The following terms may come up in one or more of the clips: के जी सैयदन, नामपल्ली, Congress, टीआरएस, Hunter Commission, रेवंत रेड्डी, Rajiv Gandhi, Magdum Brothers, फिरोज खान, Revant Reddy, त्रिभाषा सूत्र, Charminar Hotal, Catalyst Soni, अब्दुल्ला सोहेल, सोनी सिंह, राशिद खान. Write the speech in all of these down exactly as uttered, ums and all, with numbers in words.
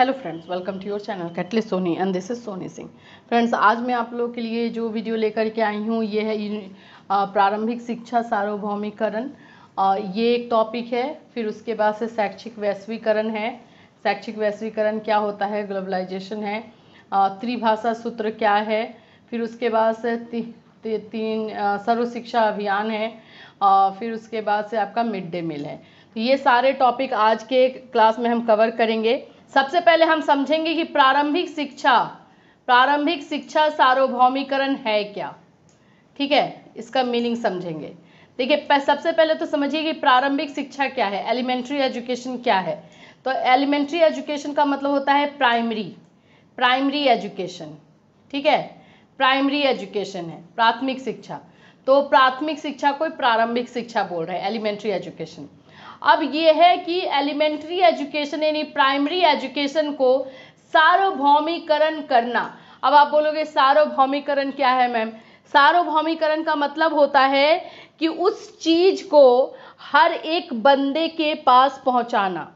Hello friends, welcome to your channel catalyst Soni and this is सोनी सिंह। Friends, आज मैं आप लोगों के लिए जो वीडियो लेकर के आई हूँ ये है प्रारंभिक शिक्षा सार्वभौमिकरण। ये एक टॉपिक है। फिर उसके बाद से शैक्षिक वैश्वीकरण है। शैक्षिक वैश्वीकरण क्या होता है, ग्लोबलाइजेशन है, त्रिभाषा सूत्र क्या है, फिर उसके बाद से ती, ती, तीन सर्व शिक्षा अभियान है, फिर उसके बाद से आपका मिड डे मील है। तो ये सारे टॉपिक आज के क्लास में हम कवर करेंगे। सबसे पहले हम समझेंगे कि प्रारंभिक शिक्षा प्रारंभिक शिक्षा सार्वभौमिकरण है क्या। ठीक है, इसका मीनिंग समझेंगे। देखिए, सबसे पहले तो समझिए कि प्रारंभिक शिक्षा क्या है, एलिमेंट्री एजुकेशन क्या है। तो एलिमेंट्री एजुकेशन का मतलब होता है प्राइमरी प्राइमरी एजुकेशन। ठीक है, प्राइमरी एजुकेशन है प्राथमिक शिक्षा। तो प्राथमिक शिक्षा को प्रारंभिक शिक्षा बोल रहे हैं, एलिमेंट्री एजुकेशन। अब ये है कि एलिमेंट्री एजुकेशन यानी प्राइमरी एजुकेशन को सार्वभौमिकरण करना। अब आप बोलोगे सार्वभौमिकरण क्या है मैम? सार्वभौमिकरण का मतलब होता है कि उस चीज को हर एक बंदे के पास पहुंचाना,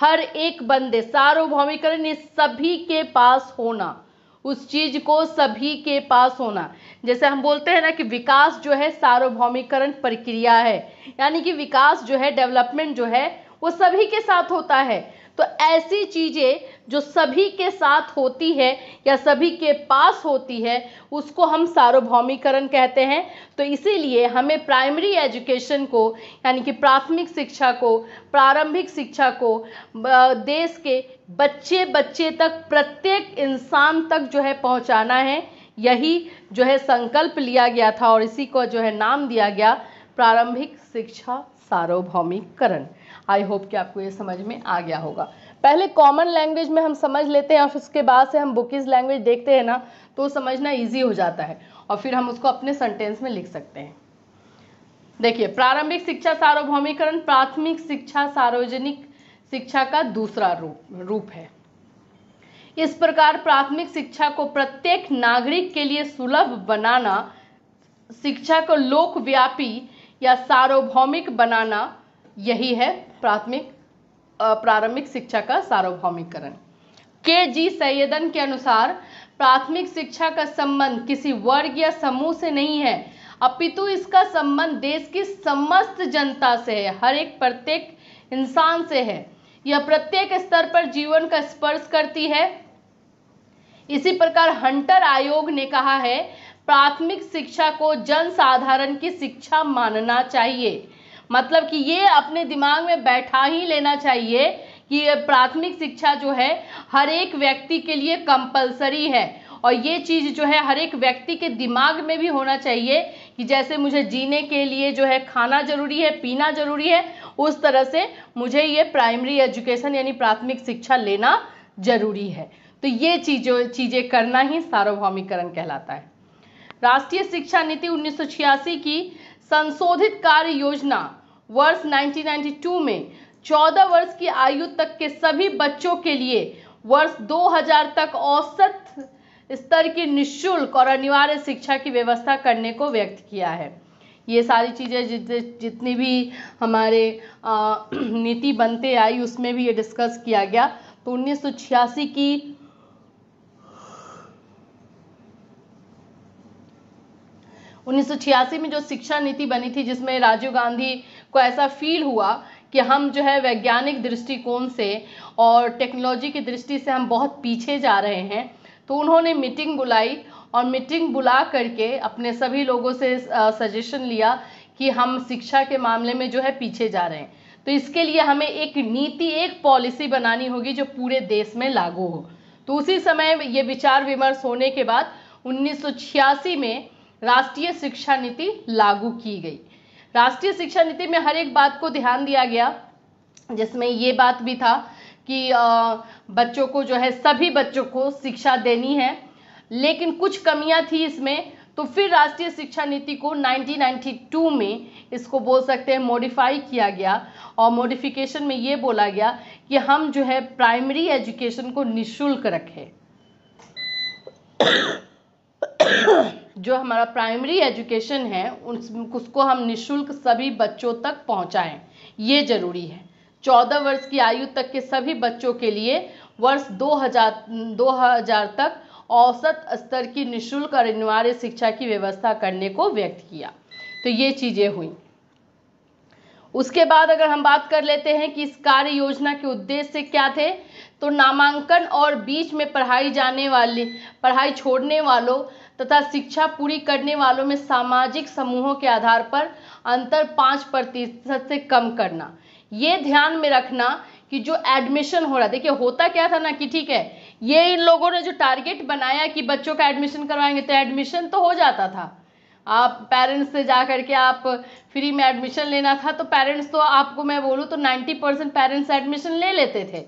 हर एक बंदे। सार्वभौमिकरण ये सभी के पास होना, उस चीज को सभी के पास होना। जैसे हम बोलते हैं ना कि विकास जो है सार्वभौमिकरण प्रक्रिया है, यानी कि विकास जो है, डेवलपमेंट जो है, वो सभी के साथ होता है। तो ऐसी चीजें जो सभी के साथ होती है या सभी के पास होती है उसको हम सार्वभौमिकरण कहते हैं। तो इसीलिए हमें प्राइमरी एजुकेशन को यानी कि प्राथमिक शिक्षा को, प्रारंभिक शिक्षा को देश के बच्चे बच्चे तक, प्रत्येक इंसान तक जो है पहुंचाना है। यही जो है संकल्प लिया गया था और इसी को जो है नाम दिया गया प्रारंभिक शिक्षा सार्वभौमिकरण। आई होप कि आपको ये समझ में आ गया होगा। पहले कॉमन लैंग्वेज में हम समझ लेते हैं और उसके बाद से हम बुकिश लैंग्वेज देखते हैं ना, तो समझना इजी हो जाता है और फिर हम उसको अपने सेंटेंस में लिख सकते हैं। देखिए, प्रारंभिक शिक्षा सार्वभौमिकरण प्राथमिक शिक्षा सार्वजनिक शिक्षा का दूसरा रूप रूप है। इस प्रकार प्राथमिक शिक्षा को प्रत्येक नागरिक के लिए सुलभ बनाना, शिक्षा को लोकव्यापी या सार्वभौमिक बनाना, यही है प्राथमिक प्रारंभिक शिक्षा का सार्वभौमिकरण। के जी सैयदन के अनुसार प्राथमिक शिक्षा का संबंध किसी वर्ग या समूह से नहीं है, अपितु इसका संबंध देश की समस्त जनता से है, हर एक प्रत्येक इंसान से है। यह प्रत्येक स्तर पर जीवन का स्पर्श करती है। इसी प्रकार हंटर आयोग ने कहा है प्राथमिक शिक्षा को जन साधारण की शिक्षा मानना चाहिए। मतलब कि ये अपने दिमाग में बैठा ही लेना चाहिए कि प्राथमिक शिक्षा जो है हर एक व्यक्ति के लिए कंपलसरी है और ये चीज़ जो है हर एक व्यक्ति के दिमाग में भी होना चाहिए कि जैसे मुझे जीने के लिए जो है खाना जरूरी है, पीना जरूरी है, उस तरह से मुझे ये प्राइमरी एजुकेशन यानी प्राथमिक शिक्षा लेना जरूरी है। तो ये चीज़ों चीज़ें करना ही सार्वभौमिकरण कहलाता है। राष्ट्रीय शिक्षा नीति उन्नीस सौ छियासी की संशोधित कार्य योजना वर्ष उन्नीस सौ बानवे में चौदह वर्ष की आयु तक के सभी बच्चों के लिए वर्ष दो हज़ार तक औसत स्तर की निःशुल्क और अनिवार्य शिक्षा की व्यवस्था करने को व्यक्त किया है। ये सारी चीज़ें जित, जितनी भी हमारे नीति बनते आई उसमें भी ये डिस्कस किया गया। तो उन्नीस सौ छियासी की उन्नीस सौ छियासी में जो शिक्षा नीति बनी थी, जिसमें राजीव गांधी को ऐसा फील हुआ कि हम जो है वैज्ञानिक दृष्टिकोण से और टेक्नोलॉजी की दृष्टि से हम बहुत पीछे जा रहे हैं, तो उन्होंने मीटिंग बुलाई और मीटिंग बुला करके अपने सभी लोगों से सजेशन लिया कि हम शिक्षा के मामले में जो है पीछे जा रहे हैं। तो इसके लिए हमें एक नीति, एक पॉलिसी बनानी होगी जो पूरे देश में लागू हो। तो उसी समय ये विचार विमर्श होने के बाद उन्नीस सौ छियासी में राष्ट्रीय शिक्षा नीति लागू की गई। राष्ट्रीय शिक्षा नीति में हर एक बात को ध्यान दिया गया, जिसमें ये बात भी था कि बच्चों को जो है सभी बच्चों को शिक्षा देनी है, लेकिन कुछ कमियां थी इसमें। तो फिर राष्ट्रीय शिक्षा नीति को उन्नीस सौ बानवे में, इसको बोल सकते हैं, मॉडिफाई किया गया और मॉडिफिकेशन में ये बोला गया कि हम जो है प्राइमरी एजुकेशन को निःशुल्क रखें। जो हमारा प्राइमरी एजुकेशन है उसको हम निःशुल्क सभी बच्चों तक पहुंचाएं, ये जरूरी है। चौदह वर्ष की आयु तक के सभी बच्चों के लिए वर्ष दो हज़ार तक औसत स्तर की निःशुल्क और अनिवार्य शिक्षा की व्यवस्था करने को व्यक्त किया। तो ये चीज़ें हुई। उसके बाद अगर हम बात कर लेते हैं कि इस कार्य योजना के उद्देश्य क्या थे, तो नामांकन और बीच में पढ़ाई जाने वाली पढ़ाई छोड़ने वालों तथा शिक्षा पूरी करने वालों में सामाजिक समूहों के आधार पर अंतर पाँच प्रतिशत से कम करना। ये ध्यान में रखना कि जो एडमिशन हो रहा, देखिए होता क्या था ना कि ठीक है ये इन लोगों ने जो टारगेट बनाया कि बच्चों का एडमिशन करवाएंगे, तो एडमिशन तो हो जाता था, आप पेरेंट्स से जा करके आप फ्री में एडमिशन लेना था, तो पेरेंट्स तो आपको मैं बोलूँ तो नब्बे परसेंट पेरेंट्स एडमिशन ले लेते थे।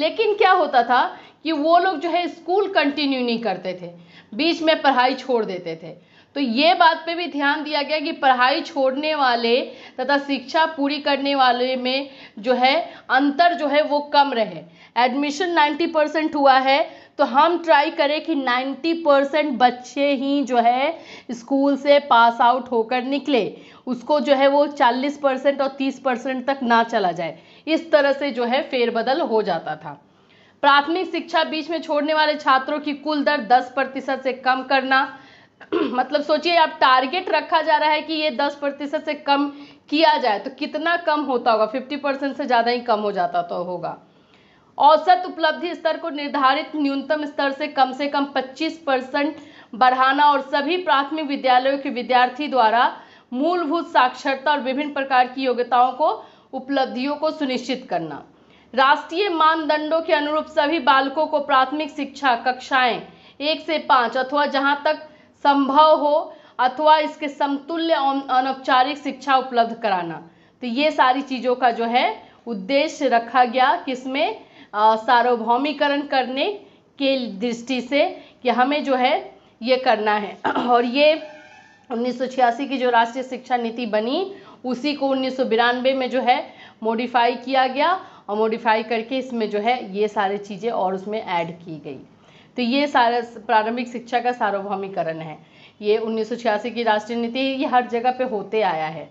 लेकिन क्या होता था कि वो लोग जो है स्कूल कंटिन्यू नहीं करते थे, बीच में पढ़ाई छोड़ देते थे। तो ये बात पे भी ध्यान दिया गया कि पढ़ाई छोड़ने वाले तथा शिक्षा पूरी करने वाले में जो है अंतर जो है वो कम रहे। एडमिशन नब्बे परसेंट हुआ है तो हम ट्राई करें कि नब्बे परसेंट बच्चे ही जो है स्कूल से पास आउट होकर निकले, उसको जो है वो चालीस परसेंट और तीस परसेंट तक ना चला जाए। इस तरह से जो है फेरबदल हो जाता था। प्राथमिक शिक्षा बीच में छोड़ने वाले छात्रों की कुल दर दस प्रतिशत से कम करना। मतलब सोचिए आप टारगेट रखा जा रहा है कि ये दस प्रतिशत से कम किया जाए, तो कितना कम होता होगा, पचास परसेंट से ज़्यादा ही कम हो जाता तो होगा। औसत उपलब्धि स्तर को निर्धारित न्यूनतम स्तर से कम से कम पच्चीस परसेंट बढ़ाना और सभी प्राथमिक विद्यालयों के विद्यार्थी द्वारा मूलभूत साक्षरता और विभिन्न प्रकार की योग्यताओं को उपलब्धियों को सुनिश्चित करना। राष्ट्रीय मानदंडों के अनुरूप सभी बालकों को प्राथमिक शिक्षा कक्षाएं एक से पाँच अथवा जहाँ तक संभव हो अथवा इसके समतुल्य अनौपचारिक शिक्षा उपलब्ध कराना। तो ये सारी चीज़ों का जो है उद्देश्य रखा गया कि इसमें सार्वभौमीकरण करने के दृष्टि से कि हमें जो है ये करना है। और ये उन्नीस सौ छियासी की जो राष्ट्रीय शिक्षा नीति बनी उसी को उन्नीस सौ बिरानवे में जो है मॉडिफाई किया गया और मॉडिफाई करके इसमें जो है ये सारी चीज़ें और उसमें ऐड की गई। तो ये सारा प्रारंभिक शिक्षा का सार्वभौमिकरण है, ये उन्नीस सौ छियासी की राष्ट्रीय नीति, ये हर जगह पे होते आया है।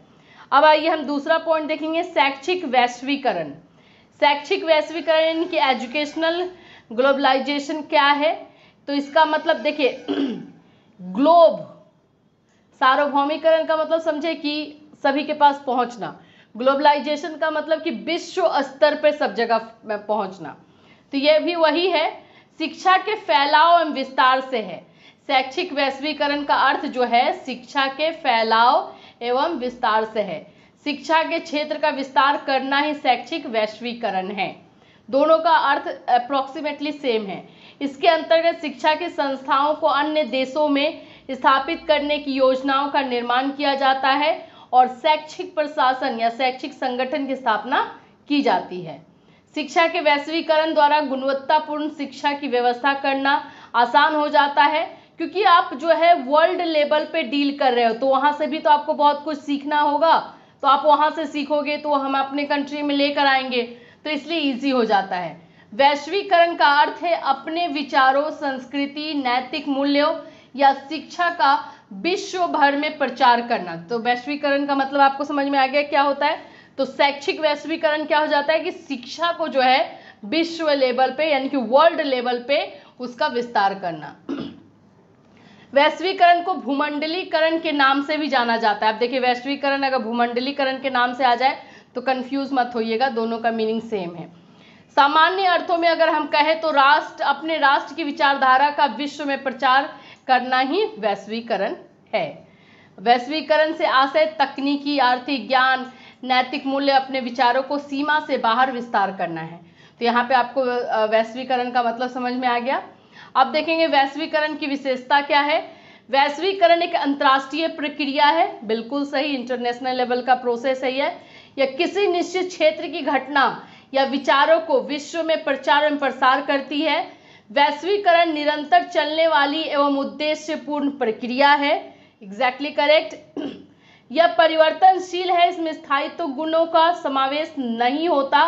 अब आइए हम दूसरा पॉइंट देखेंगे, शैक्षिक वैश्वीकरण। शैक्षिक वैश्वीकरण यानी कि एजुकेशनल ग्लोबलाइजेशन क्या है, तो इसका मतलब देखिए ग्लोब, सार्वभौमिकरण का मतलब समझे कि सभी के पास पहुंचना, ग्लोबलाइजेशन का मतलब कि विश्व स्तर पर सब जगह पहुंचना। तो ये भी वही है, शिक्षा के फैलाव एवं विस्तार से है। शैक्षिक वैश्वीकरण का अर्थ जो है शिक्षा के फैलाव एवं विस्तार से है। शिक्षा के क्षेत्र का विस्तार करना ही शैक्षिक वैश्वीकरण है। दोनों का अर्थ अप्रॉक्सीमेटली सेम है। इसके अंतर्गत शिक्षा के संस्थाओं को अन्य देशों में स्थापित करने की योजनाओं का निर्माण किया जाता है और शैक्षिक प्रशासन या शैक्षिक संगठन की स्थापना की जाती है। शिक्षा के वैश्वीकरण द्वारा गुणवत्तापूर्ण शिक्षा की व्यवस्था करना आसान हो जाता है, क्योंकि आप जो है वर्ल्ड लेवल पे डील कर रहे हो तो वहाँ से भी तो आपको बहुत कुछ सीखना होगा, तो आप वहाँ से सीखोगे तो हम अपने कंट्री में लेकर आएंगे, तो इसलिए इजी हो जाता है। वैश्वीकरण का अर्थ है अपने विचारों, संस्कृति, नैतिक मूल्यों या शिक्षा का विश्व भर में प्रचार करना। तो वैश्वीकरण का मतलब आपको समझ में आ गया क्या होता है। तो शैक्षिक वैश्वीकरण क्या हो जाता है कि शिक्षा को जो है विश्व लेवल पे यानी कि वर्ल्ड लेवल पे उसका विस्तार करना। वैश्वीकरण को भूमंडलीकरण के नाम से भी जाना जाता है। अब देखिए वैश्वीकरण अगर भूमंडलीकरण के नाम से आ जाए तो कंफ्यूज मत होइएगा, दोनों का मीनिंग सेम है। सामान्य अर्थों में अगर हम कहें तो राष्ट्र अपने राष्ट्र की विचारधारा का विश्व में प्रचार करना ही वैश्वीकरण है। वैश्वीकरण से आशय तकनीकी, आर्थिक, ज्ञान, नैतिक मूल्य, अपने विचारों को सीमा से बाहर विस्तार करना है। तो यहाँ पे आपको वैश्वीकरण का मतलब समझ में आ गया। अब देखेंगे वैश्वीकरण की विशेषता क्या है। वैश्वीकरण एक अंतर्राष्ट्रीय प्रक्रिया है, बिल्कुल सही, इंटरनेशनल लेवल का प्रोसेस है यह, या किसी निश्चित क्षेत्र की घटना या विचारों को विश्व में प्रचार एवं प्रसार करती है। वैश्वीकरण निरंतर चलने वाली एवं उद्देश्यपूर्ण प्रक्रिया है। Exactly correct. यह परिवर्तनशील है, इसमें स्थायित्व गुणों का समावेश नहीं होता,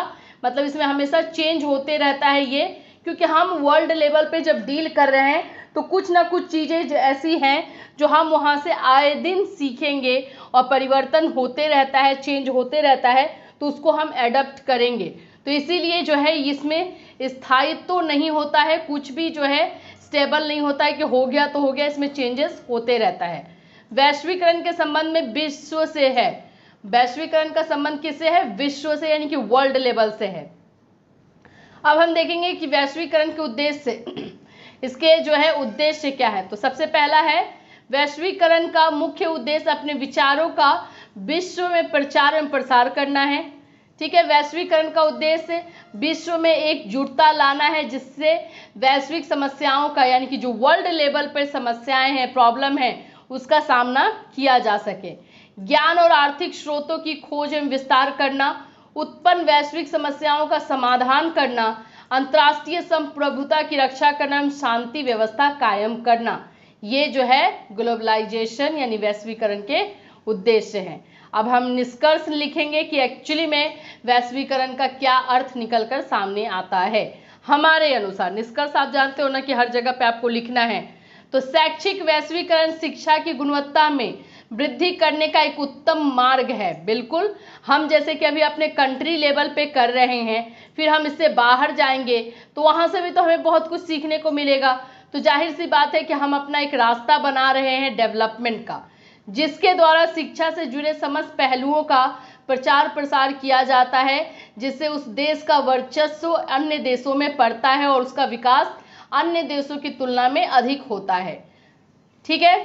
मतलब इसमें हमेशा चेंज होते रहता है ये, क्योंकि हम वर्ल्ड लेवल पे जब डील कर रहे हैं तो कुछ ना कुछ चीज़ें ऐसी हैं जो हम वहाँ से आए दिन सीखेंगे और परिवर्तन होते रहता है, चेंज होते रहता है, तो उसको हम एडप्ट करेंगे। तो इसीलिए जो है इसमें स्थायित्व नहीं होता है, कुछ भी जो है स्टेबल नहीं होता है कि हो गया तो हो गया, इसमें चेंजेस होते रहता है। वैश्वीकरण के संबंध में विश्व से है, वैश्वीकरण का संबंध किससे है? विश्व से, यानी कि वर्ल्ड लेवल से है। अब हम देखेंगे कि वैश्वीकरण के उद्देश्य, इसके जो है उद्देश्य क्या है। तो सबसे पहला है वैश्वीकरण का मुख्य उद्देश्य अपने विचारों का विश्व में प्रचार एवं प्रसार करना है। ठीक है, वैश्वीकरण का उद्देश्य विश्व में एकजुटता लाना है, जिससे वैश्विक समस्याओं का, यानी कि जो वर्ल्ड लेवल पर समस्याएं हैं, प्रॉब्लम है, उसका सामना किया जा सके। ज्ञान और आर्थिक स्रोतों की खोज एवं विस्तार करना, उत्पन्न वैश्विक समस्याओं का समाधान करना, अंतर्राष्ट्रीय संप्रभुता की रक्षा करना एवं शांति व्यवस्था कायम करना, ये जो है ग्लोबलाइजेशन यानी वैश्वीकरण के उद्देश्य हैं। अब हम निष्कर्ष लिखेंगे कि एक्चुअली में वैश्वीकरण का क्या अर्थ निकलकर सामने आता है। हमारे अनुसार निष्कर्ष आप जानते हो ना कि हर जगह पे आपको लिखना है। तो शैक्षिक वैश्वीकरण शिक्षा की गुणवत्ता में वृद्धि करने का एक उत्तम मार्ग है। बिल्कुल, हम जैसे कि अभी अपने कंट्री लेवल पे कर रहे हैं, फिर हम इससे बाहर जाएंगे तो वहाँ से भी तो हमें बहुत कुछ सीखने को मिलेगा। तो जाहिर सी बात है कि हम अपना एक रास्ता बना रहे हैं डेवलपमेंट का, जिसके द्वारा शिक्षा से जुड़े समस्त पहलुओं का प्रचार प्रसार किया जाता है, जिससे उस देश का वर्चस्व अन्य देशों में पड़ता है और उसका विकास अन्य देशों की तुलना में अधिक होता है। ठीक है,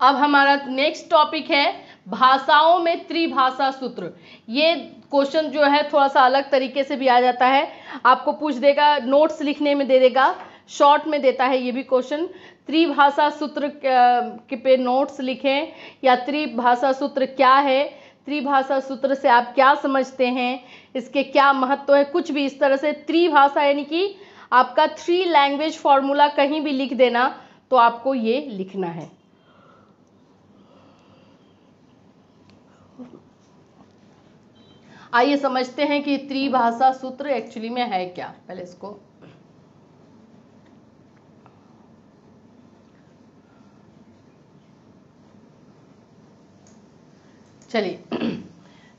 अब हमारा नेक्स्ट टॉपिक है भाषाओं में त्रिभाषा सूत्र। ये क्वेश्चन जो है थोड़ा सा अलग तरीके से भी आ जाता है, आपको पूछ देगा, नोट्स लिखने में दे देगा, शॉर्ट में देता है ये भी क्वेश्चन। त्रिभाषा सूत्र के पे नोट्स लिखें, या त्रिभाषा सूत्र क्या है, त्रिभाषा सूत्र से आप क्या समझते हैं, इसके क्या महत्व है, कुछ भी इस तरह से। त्रिभाषा यानी कि आपका थ्री लैंग्वेज फॉर्मूला कहीं भी लिख देना, तो आपको ये लिखना है। आइए समझते हैं कि त्रिभाषा सूत्र एक्चुअली में है क्या। पहले इसको चलिए,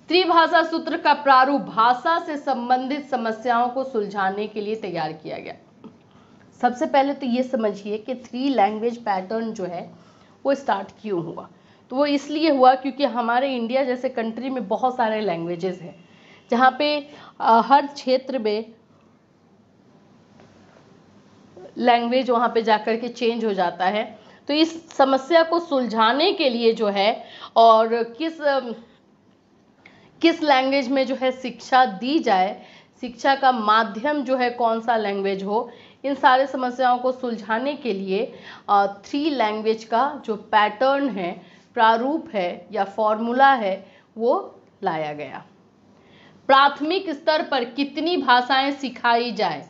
त्रिभाषा सूत्र का प्रारूप भाषा से संबंधित समस्याओं को सुलझाने के लिए तैयार किया गया। सबसे पहले तो ये समझिए कि थ्री लैंग्वेज पैटर्न जो है वो स्टार्ट क्यों हुआ। तो वो इसलिए हुआ क्योंकि हमारे इंडिया जैसे कंट्री में बहुत सारे लैंग्वेजेस हैं, जहाँ पे हर क्षेत्र में लैंग्वेज वहाँ पे जाकर के चेंज हो जाता है। तो इस समस्या को सुलझाने के लिए जो है, और किस किस लैंग्वेज में जो है शिक्षा दी जाए, शिक्षा का माध्यम जो है कौन सा लैंग्वेज हो, इन सारे समस्याओं को सुलझाने के लिए थ्री लैंग्वेज का जो पैटर्न है, प्रारूप है या फॉर्मूला है, वो लाया गया। प्राथमिक स्तर पर कितनी भाषाएं सिखाई जाए,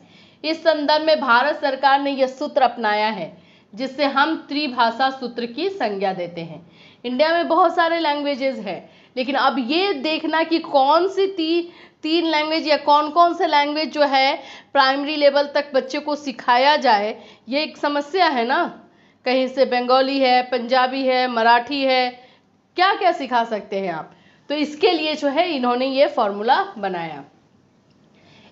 इस संदर्भ में भारत सरकार ने यह सूत्र अपनाया है, जिससे हम त्रिभाषा सूत्र की संज्ञा देते हैं। इंडिया में बहुत सारे लैंग्वेजेस हैं, लेकिन अब ये देखना कि कौन सी ती, तीन लैंग्वेज या कौन कौन से लैंग्वेज जो है प्राइमरी लेवल तक बच्चे को सिखाया जाए, ये एक समस्या है ना। कहीं से बंगाली है, पंजाबी है, मराठी है, क्या क्या सिखा सकते हैं आप। तो इसके लिए जो है इन्होंने ये फॉर्मूला बनाया।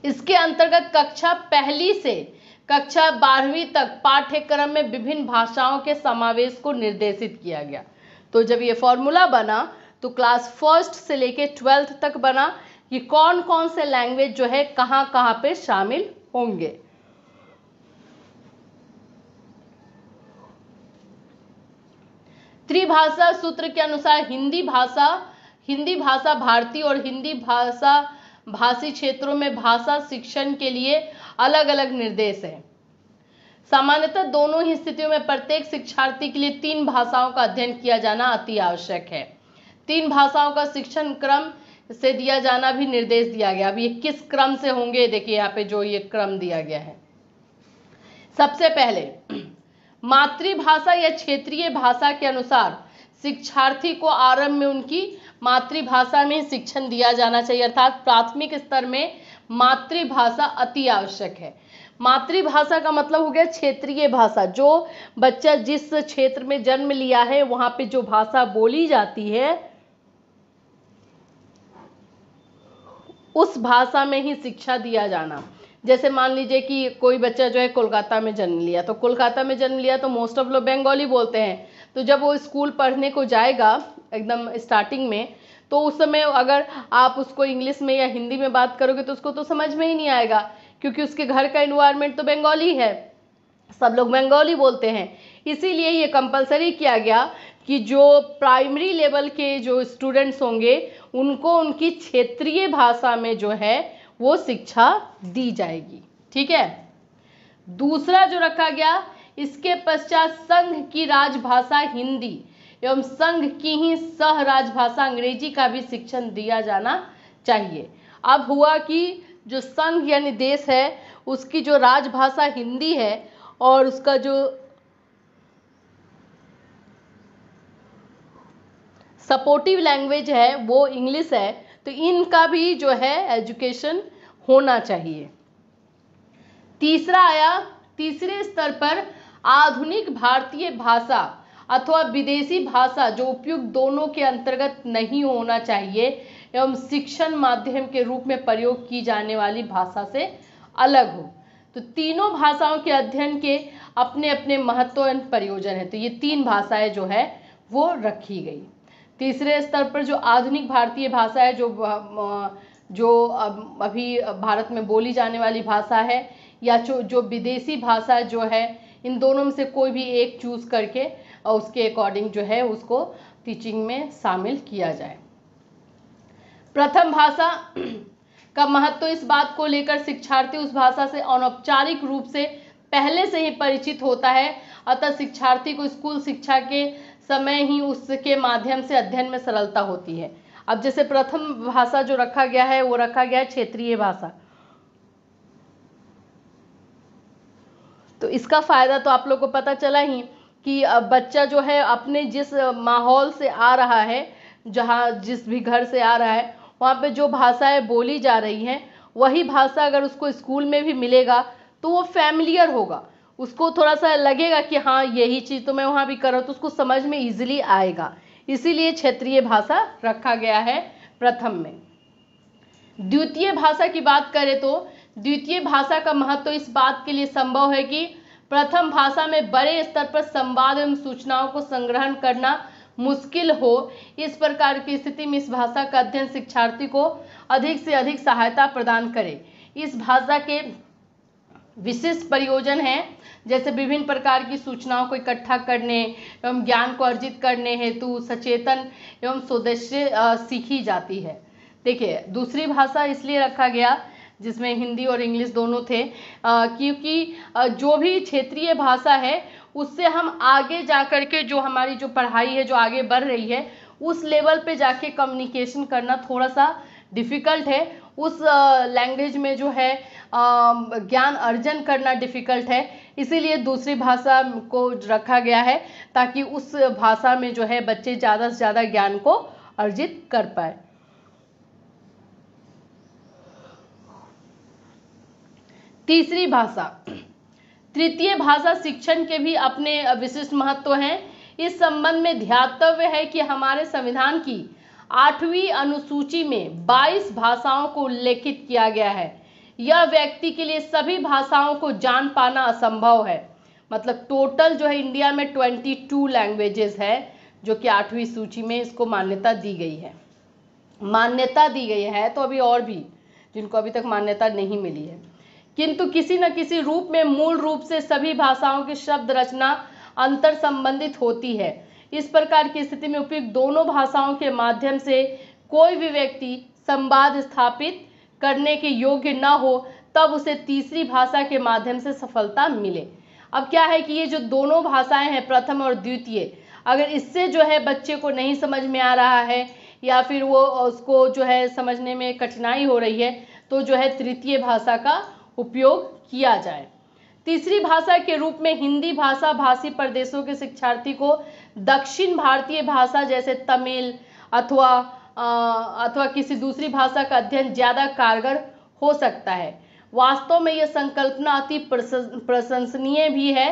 इसके अंतर्गत कक्षा पहली से कक्षा बारहवीं तक पाठ्यक्रम में विभिन्न भाषाओं के समावेश को निर्देशित किया गया। तो जब ये फॉर्मूला बना तो क्लास फर्स्ट से लेके ट्वेल्थ तक बना कि कौन कौन से लैंग्वेज जो है कहाँ कहाँ पे शामिल होंगे। त्रिभाषा सूत्र के अनुसार हिंदी भाषा हिंदी भाषा भारतीय और हिंदी भाषा भाषी क्षेत्रों में भाषा शिक्षण के लिए अलग अलग निर्देश हैं। सामान्यतः दोनों ही स्थितियों में प्रत्येक शिक्षार्थी के लिए तीन भाषाओं का अध्ययन किया जाना अति आवश्यक है। तीन भाषाओं का शिक्षण क्रम से दिया जाना भी निर्देश दिया गया। अब ये किस क्रम से होंगे, देखिए यहाँ पे जो ये क्रम दिया गया है। सबसे पहले मातृभाषा या क्षेत्रीय भाषा के अनुसार शिक्षार्थी को आरंभ में उनकी मातृभाषा में शिक्षण दिया जाना चाहिए, अर्थात प्राथमिक स्तर में मातृभाषा अति आवश्यक है। मातृभाषा का मतलब हो गया क्षेत्रीय भाषा, जो बच्चा जिस क्षेत्र में जन्म लिया है वहां पे जो भाषा बोली जाती है उस भाषा में ही शिक्षा दिया जाना। जैसे मान लीजिए कि कोई बच्चा जो है कोलकाता में जन्म लिया, तो कोलकाता में जन्म लिया तो मोस्ट ऑफ लोग बंगाली बोलते हैं, तो जब वो स्कूल पढ़ने को जाएगा एकदम स्टार्टिंग में, तो उस समय अगर आप उसको इंग्लिश में या हिंदी में बात करोगे तो उसको तो समझ में ही नहीं आएगा, क्योंकि उसके घर का एनवायरनमेंट तो बंगाली है, सब लोग बंगाली बोलते हैं। इसीलिए ये कंपलसरी किया गया कि जो प्राइमरी लेवल के जो स्टूडेंट्स होंगे उनको उनकी क्षेत्रीय भाषा में जो है वो शिक्षा दी जाएगी। ठीक है, दूसरा जो रखा गया, इसके पश्चात संघ की राजभाषा हिंदी एवं संघ की ही सह राजभाषा अंग्रेजी का भी शिक्षण दिया जाना चाहिए। अब हुआ कि जो संघ यानी देश है उसकी जो राजभाषा हिंदी है और उसका जो सपोर्टिव लैंग्वेज है वो इंग्लिश है, तो इनका भी जो है एजुकेशन होना चाहिए। तीसरा आया, तीसरे स्तर पर आधुनिक भारतीय भाषा अथवा विदेशी भाषा जो उपयुक्त दोनों के अंतर्गत नहीं होना चाहिए एवं शिक्षण माध्यम के रूप में प्रयोग की जाने वाली भाषा से अलग हो। तो तीनों भाषाओं के अध्ययन के अपने अपने महत्व एवं प्रयोजन है, तो ये तीन भाषाएं जो है वो रखी गई। तीसरे स्तर पर जो आधुनिक भारतीय भाषा है, जो जो अभी भारत में बोली जाने वाली भाषा है, या जो जो विदेशी भाषा जो है, इन दोनों में से कोई भी एक चूज़ करके और उसके अकॉर्डिंग जो है उसको टीचिंग में शामिल किया जाए। प्रथम भाषा का महत्व तो इस बात को लेकर शिक्षार्थी उस भाषा से अनौपचारिक रूप से पहले से ही परिचित होता है, अतः शिक्षार्थी को स्कूल शिक्षा के समय ही उसके माध्यम से अध्ययन में सरलता होती है। अब जैसे प्रथम भाषा जो रखा गया है वो रखा गया है क्षेत्रीय भाषा, तो इसका फायदा तो आप लोग को पता चला ही कि बच्चा जो है अपने जिस माहौल से आ रहा है, जहाँ जिस भी घर से आ रहा है, वहाँ पे जो भाषाएं बोली जा रही हैं वही भाषा अगर उसको स्कूल में भी मिलेगा तो वो फैमिलियर होगा, उसको थोड़ा सा लगेगा कि हाँ यही चीज़ तो मैं वहाँ भी कर रहा हूँ, तो उसको समझ में इजीली आएगा। इसीलिए क्षेत्रीय भाषा रखा गया है प्रथम में। द्वितीय भाषा की बात करें तो द्वितीय भाषा का महत्व इस बात के लिए संभव है कि प्रथम भाषा में बड़े स्तर पर संवाद एवं सूचनाओं को संग्रहण करना मुश्किल हो। इस प्रकार की स्थिति में इस भाषा का अध्ययन शिक्षार्थी को अधिक से अधिक सहायता प्रदान करे। इस भाषा के विशेष प्रयोजन हैं, जैसे विभिन्न प्रकार की सूचनाओं को इकट्ठा करने एवं ज्ञान को अर्जित करने हेतु सचेतन एवं स्वदेशी सीखी जाती है। देखिए, दूसरी भाषा इसलिए रखा गया जिसमें हिंदी और इंग्लिश दोनों थे, क्योंकि जो भी क्षेत्रीय भाषा है उससे हम आगे जा कर के जो हमारी जो पढ़ाई है जो आगे बढ़ रही है उस लेवल पे जाके कम्युनिकेशन करना थोड़ा सा डिफ़िकल्ट है, उस लैंग्वेज में जो है ज्ञान अर्जन करना डिफ़िकल्ट है। इसीलिए दूसरी भाषा को रखा गया है ताकि उस भाषा में जो है बच्चे ज़्यादा से ज़्यादा ज्ञान को अर्जित कर पाए। तीसरी भाषा, तृतीय भाषा शिक्षण के भी अपने विशिष्ट महत्व हैं। इस संबंध में ध्यातव्य है कि हमारे संविधान की आठवीं अनुसूची में बाईस भाषाओं को उल्लेखित किया गया है। यह व्यक्ति के लिए सभी भाषाओं को जान पाना असंभव है। मतलब टोटल जो है इंडिया में बाईस लैंग्वेजेस है जो कि आठवीं सूची में इसको मान्यता दी गई है, मान्यता दी गई है तो अभी और भी जिनको अभी तक मान्यता नहीं मिली है, किंतु किसी न किसी रूप में मूल रूप से सभी भाषाओं की शब्द रचना अंतर संबंधित होती है। इस प्रकार की स्थिति में उपयुक्त दोनों भाषाओं के माध्यम से कोई भी व्यक्ति संवाद स्थापित करने के योग्य न हो तब उसे तीसरी भाषा के माध्यम से सफलता मिले। अब क्या है कि ये जो दोनों भाषाएं हैं प्रथम और द्वितीय, अगर इससे जो है बच्चे को नहीं समझ में आ रहा है या फिर वो उसको जो है समझने में कठिनाई हो रही है तो जो है तृतीय भाषा का उपयोग किया जाए। तीसरी भाषा के रूप में हिंदी भाषा भाषी प्रदेशों के शिक्षार्थी को दक्षिण भारतीय भाषा जैसे तमिल अथवा अथवा किसी दूसरी भाषा का अध्ययन ज़्यादा कारगर हो सकता है। वास्तव में यह संकल्पना अति प्रशंसनीय भी है।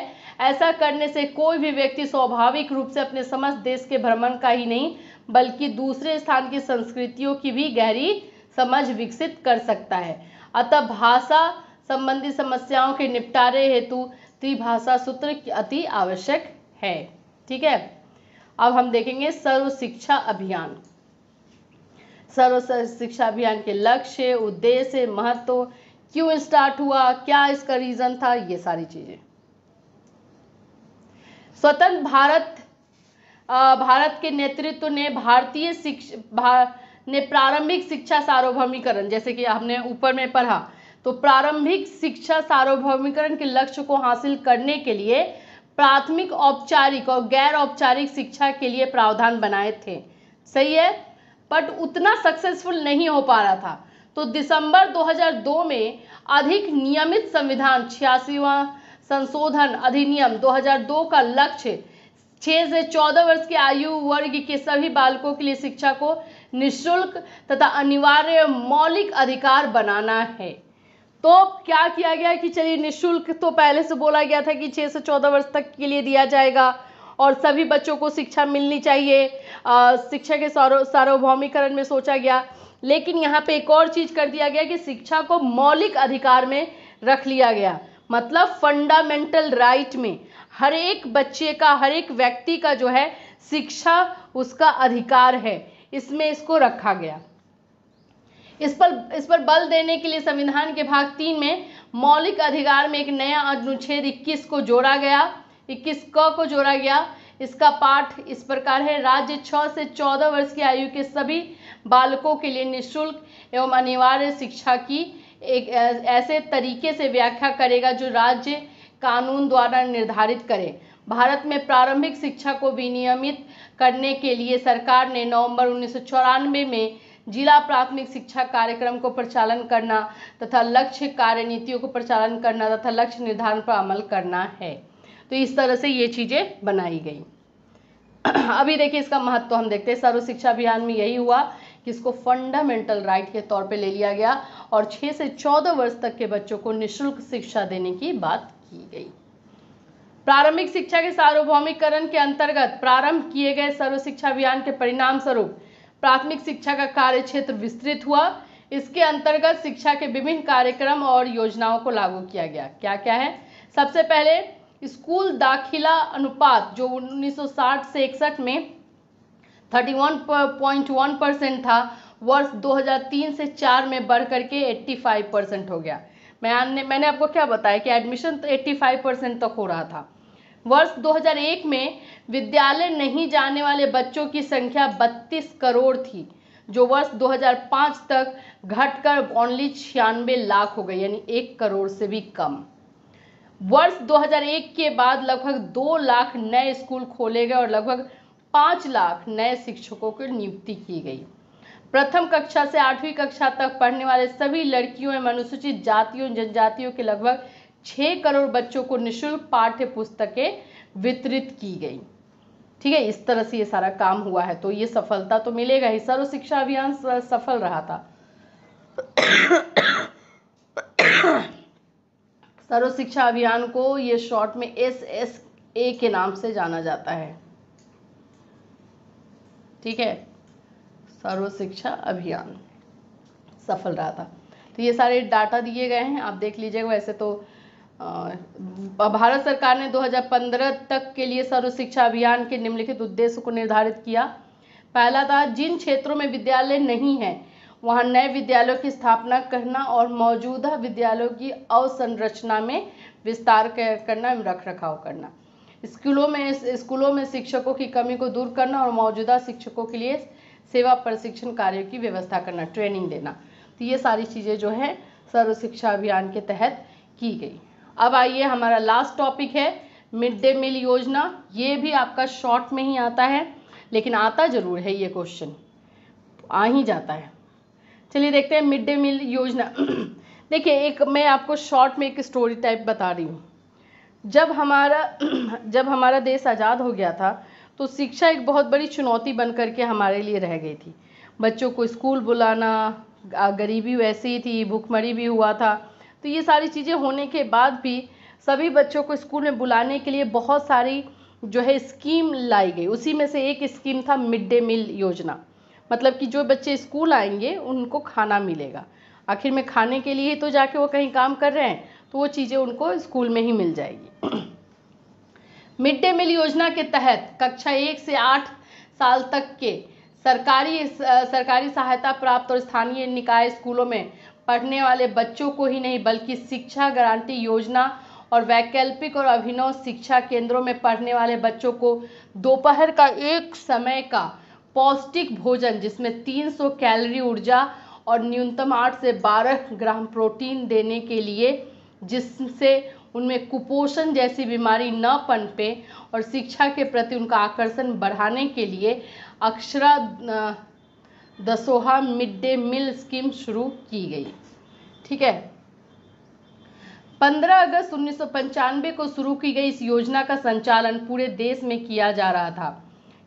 ऐसा करने से कोई भी व्यक्ति स्वाभाविक रूप से अपने समस्त देश के भ्रमण का ही नहीं बल्कि दूसरे स्थान की संस्कृतियों की भी गहरी समझ विकसित कर सकता है। अतः भाषा संबंधी समस्याओं के निपटारे हेतु त्रिभाषा सूत्र अति आवश्यक है। ठीक है, अब हम देखेंगे सर्व शिक्षा अभियान। सर्व शिक्षा अभियान के लक्ष्य, उद्देश्य, महत्व, क्यों स्टार्ट हुआ, क्या इसका रीजन था, ये सारी चीजें। स्वतंत्र भारत भारत के नेतृत्व ने भारतीय शिक्षा भार, ने प्रारंभिक शिक्षा सार्वभौमिकरण, जैसे कि हमने ऊपर में पढ़ा, तो प्रारंभिक शिक्षा सार्वभौमिकरण के लक्ष्य को हासिल करने के लिए प्राथमिक, औपचारिक और गैर औपचारिक शिक्षा के लिए प्रावधान बनाए थे। सही है, बट उतना सक्सेसफुल नहीं हो पा रहा था। तो दिसंबर दो हज़ार दो में अधिक नियमित संविधान छियासीवां संशोधन अधिनियम दो हज़ार दो का लक्ष्य छह से चौदह वर्ष के आयु वर्ग के सभी बालकों के लिए शिक्षा को निःशुल्क तथा अनिवार्य मौलिक अधिकार बनाना है। तो क्या किया गया कि चलिए निःशुल्क तो पहले से बोला गया था कि छह से चौदह वर्ष तक के लिए दिया जाएगा और सभी बच्चों को शिक्षा मिलनी चाहिए। आ, शिक्षा के सार्वभौमिकरण में सोचा गया, लेकिन यहाँ पे एक और चीज कर दिया गया कि शिक्षा को मौलिक अधिकार में रख लिया गया, मतलब फंडामेंटल राइट में हर एक बच्चे का, हर एक व्यक्ति का जो है शिक्षा उसका अधिकार है, इसमें इसको रखा गया। इस पर इस पर बल देने के लिए संविधान के भाग तीन में मौलिक अधिकार में एक नया अनुच्छेद इक्कीस को जोड़ा गया, इक्कीस क को जोड़ा गया। इसका पाठ इस प्रकार है, राज्य छह से चौदह वर्ष की आयु के सभी बालकों के लिए निःशुल्क एवं अनिवार्य शिक्षा की एक ऐसे तरीके से व्याख्या करेगा जो राज्य कानून द्वारा निर्धारित करे। भारत में प्रारंभिक शिक्षा को विनियमित करने के लिए सरकार ने नवंबर उन्नीस सौ चौरानवे में जिला प्राथमिक शिक्षा कार्यक्रम को प्रचालन करना तथा लक्ष्य कार्य नीतियों को प्रचालन करना तथा लक्ष्य निर्धारण पर अमल करना है। तो इस तरह से ये चीजें बनाई गई। अभी देखिए इसका महत्व तो हम देखते हैं। सर्व शिक्षा अभियान में यही हुआ कि इसको फंडामेंटल राइट के तौर पे ले लिया गया और छह से चौदह वर्ष तक के बच्चों को निःशुल्क शिक्षा देने की बात की गई। प्रारंभिक शिक्षा के सार्वभौमिकरण के अंतर्गत प्रारंभ किए गए सर्व शिक्षा अभियान के परिणाम स्वरूप प्राथमिक शिक्षा का कार्य क्षेत्र विस्तृत हुआ। इसके अंतर्गत शिक्षा के विभिन्न कार्यक्रम और योजनाओं को लागू किया गया। क्या क्या है? सबसे पहले स्कूल दाखिला अनुपात जो उन्नीस सौ साठ से इकसठ में इकतीस पॉइंट एक परसेंट था, वर्ष दो हज़ार तीन से चार में बढ़ करके पचासी परसेंट हो गया। मैंने मैंने आपको क्या बताया कि एडमिशन तो पचासी परसेंट तक हो रहा था। वर्ष दो हज़ार एक में विद्यालय नहीं जाने वाले बच्चों की संख्या बत्तीस करोड़ थी, जो वर्ष दो हज़ार पाँच तक घटकर ओनली छियानवे लाख हो गई, यानी एक करोड़ से भी कम। वर्ष दो हज़ार एक के बाद लगभग दो लाख नए स्कूल खोले गए और लगभग पाँच लाख नए शिक्षकों की नियुक्ति की गई। प्रथम कक्षा से आठवीं कक्षा तक पढ़ने वाले सभी लड़कियों एवं अनुसूचित जातियों जनजातियों के लगभग छः करोड़ बच्चों को निःशुल्क पाठ्य पुस्तकें वितरित की गई। ठीक है, इस तरह से ये सारा काम हुआ है। तो ये सफलता तो मिलेगा ही, सर्व शिक्षा अभियान सफल रहा था। सर्व शिक्षा अभियान को ये शॉर्ट में एस एस ए के नाम से जाना जाता है। ठीक है, सर्व शिक्षा अभियान सफल रहा था। तो ये सारे डाटा दिए गए हैं, आप देख लीजिएगा। वैसे तो भारत सरकार ने दो हज़ार पंद्रह तक के लिए सर्व शिक्षा अभियान के निम्नलिखित उद्देश्य को निर्धारित किया। पहला था, जिन क्षेत्रों में विद्यालय नहीं है वहाँ नए विद्यालयों की स्थापना करना और मौजूदा विद्यालयों की अवसंरचना में विस्तार करना एवं रख रखाव करना। स्कूलों में स्कूलों में शिक्षकों की कमी को दूर करना और मौजूदा शिक्षकों के लिए सेवा प्रशिक्षण कार्यों की व्यवस्था करना, ट्रेनिंग देना। तो ये सारी चीज़ें जो है सर्व शिक्षा अभियान के तहत की गई। अब आइए हमारा लास्ट टॉपिक है मिड डे मील योजना। ये भी आपका शॉर्ट में ही आता है, लेकिन आता जरूर है, ये क्वेश्चन आ ही जाता है। चलिए देखते हैं मिड डे मील योजना। देखिए, एक मैं आपको शॉर्ट में एक स्टोरी टाइप बता रही हूँ। जब हमारा जब हमारा देश आज़ाद हो गया था तो शिक्षा एक बहुत बड़ी चुनौती बन करके हमारे लिए रह गई थी। बच्चों को स्कूल बुलाना, गरीबी वैसे ही थी, भूखमरी भी हुआ था। तो ये सारी चीज़ें होने के बाद भी सभी बच्चों को स्कूल में बुलाने के लिए बहुत सारी जो है स्कीम लाई गई। उसी में से एक स्कीम था मिड डे मील योजना। मतलब कि जो बच्चे स्कूल आएंगे उनको खाना मिलेगा। आखिर में खाने के लिए तो जाके वो कहीं काम कर रहे हैं, तो वो चीज़ें उनको स्कूल में ही मिल जाएगी। मिड डे मील योजना के तहत कक्षा एक से आठ साल तक के सरकारी सरकारी सहायता प्राप्त और स्थानीय निकाय स्कूलों में पढ़ने वाले बच्चों को ही नहीं बल्कि शिक्षा गारंटी योजना और वैकल्पिक और अभिनव शिक्षा केंद्रों में पढ़ने वाले बच्चों को दोपहर का एक समय का पौष्टिक भोजन जिसमें तीन सौ कैलोरी ऊर्जा और न्यूनतम आठ से बारह ग्राम प्रोटीन देने के लिए, जिससे उनमें कुपोषण जैसी बीमारी न पनपे और शिक्षा के प्रति उनका आकर्षण बढ़ाने के लिए Akshara Dasoha mid day meal scheme शुरू की गई। ठीक है, पंद्रह अगस्त उन्नीस सौ पंचानवे को शुरू की गई इस योजना का संचालन पूरे देश में किया जा रहा था।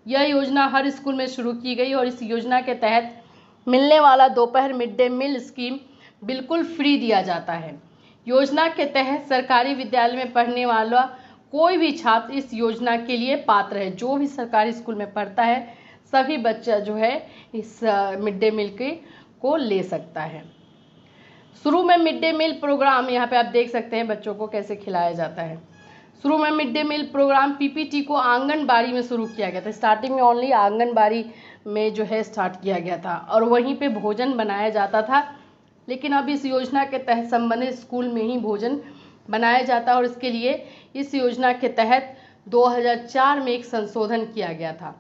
यह योजना हर स्कूल में शुरू की गई और इस योजना के तहत मिलने वाला दोपहर मिड डे मील स्कीम बिल्कुल फ्री दिया जाता है। योजना के तहत सरकारी विद्यालय में पढ़ने वाला कोई भी छात्र इस योजना के लिए पात्र है। जो भी सरकारी स्कूल में पढ़ता है सभी बच्चा जो है इस मिड डे मील के को ले सकता है। शुरू में मिड डे मील प्रोग्राम, यहाँ पे आप देख सकते हैं बच्चों को कैसे खिलाया जाता है। शुरू में mid day meal programme PPT को आंगनबाड़ी में शुरू किया गया था। स्टार्टिंग में ओनली आंगनबाड़ी में जो है स्टार्ट किया गया था और वहीं पे भोजन बनाया जाता था, लेकिन अब इस योजना के तहत संबंधित स्कूल में ही भोजन बनाया जाता है। और इसके लिए इस योजना के तहत दो हज़ार चार में एक संशोधन किया गया था।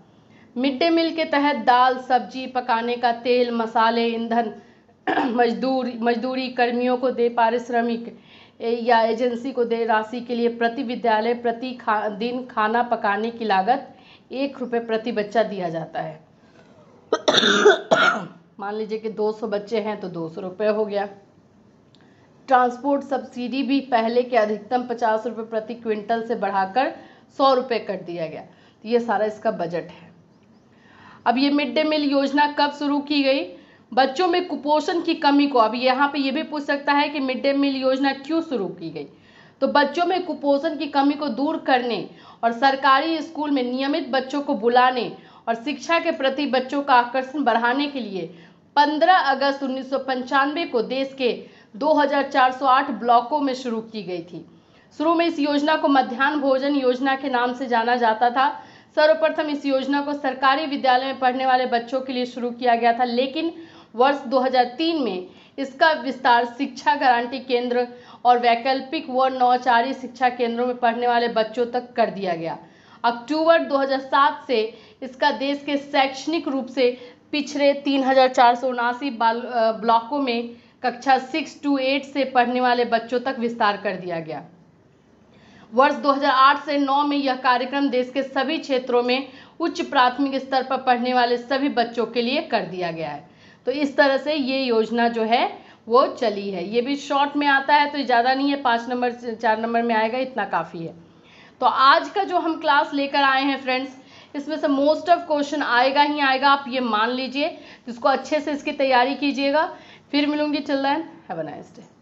मिड डे मील के तहत दाल, सब्जी पकाने का तेल, मसाले, ईंधन मजदूर मजदूरी कर्मियों को दे पारिश्रमिक या एजेंसी को दे राशि के लिए प्रति विद्यालय प्रति खा, दिन खाना पकाने की लागत एक रुपये प्रति बच्चा दिया जाता है। मान लीजिए कि दो सौ बच्चे हैं तो दो सौ रुपये हो गया। ट्रांसपोर्ट सब्सिडी भी पहले के अधिकतम पचास रुपये प्रति क्विंटल से बढ़ाकर सौ रुपये कर दिया गया। तो ये सारा इसका बजट है। अब ये मिड डे मील योजना कब शुरू की गई? बच्चों में कुपोषण की कमी को, अब यहाँ पे ये भी पूछ सकता है कि मिड डे मील योजना क्यों शुरू की गई? तो बच्चों में कुपोषण की कमी को दूर करने और सरकारी स्कूल में नियमित बच्चों को बुलाने और शिक्षा के प्रति बच्चों का आकर्षण बढ़ाने के लिए पंद्रह अगस्त उन्नीस सौ पंचानवे को देश के दो हज़ार चार सौ आठ ब्लॉकों में शुरू की गई थी। शुरू में इस योजना को मध्यान्ह भोजन योजना के नाम से जाना जाता था। सर्वप्रथम इस योजना को सरकारी विद्यालय में पढ़ने वाले बच्चों के लिए शुरू किया गया था, लेकिन वर्ष दो हज़ार तीन में इसका विस्तार शिक्षा गारंटी केंद्र और वैकल्पिक व नवाचारी शिक्षा केंद्रों में पढ़ने वाले बच्चों तक कर दिया गया। अक्टूबर दो हज़ार सात से इसका देश के शैक्षणिक रूप से पिछड़े तीन हज़ार चार सौ उनासी ब्लॉकों में कक्षा सिक्स टू एट से पढ़ने वाले बच्चों तक विस्तार कर दिया गया। वर्ष दो हज़ार आठ से नौ में यह कार्यक्रम देश के सभी क्षेत्रों में उच्च प्राथमिक स्तर पर पढ़ने वाले सभी बच्चों के लिए कर दिया गया है। तो इस तरह से ये योजना जो है वो चली है। ये भी शॉर्ट में आता है तो ज़्यादा नहीं है, पाँच नंबर चार नंबर में आएगा, इतना काफ़ी है। तो आज का जो हम क्लास लेकर आए हैं फ्रेंड्स, इसमें से मोस्ट ऑफ क्वेश्चन आएगा ही आएगा, आप ये मान लीजिए। इसको अच्छे से इसकी तैयारी कीजिएगा। फिर मिलूंगी, children have a nice day.